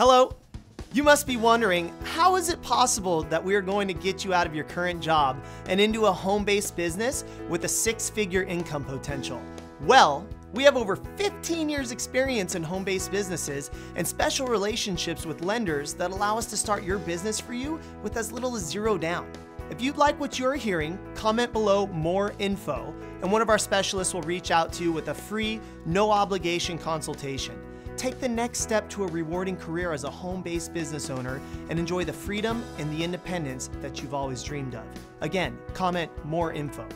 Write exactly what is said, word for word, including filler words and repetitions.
Hello? You must be wondering, how is it possible that we are going to get you out of your current job and into a home-based business with a six-figure income potential? Well, we have over fifteen years experience in home-based businesses and special relationships with lenders that allow us to start your business for you with as little as zero down. If you'd like what you're hearing, comment below more info, and one of our specialists will reach out to you with a free, no obligation consultation. Take the next step to a rewarding career as a home-based business owner and enjoy the freedom and the independence that you've always dreamed of. Again, comment more info.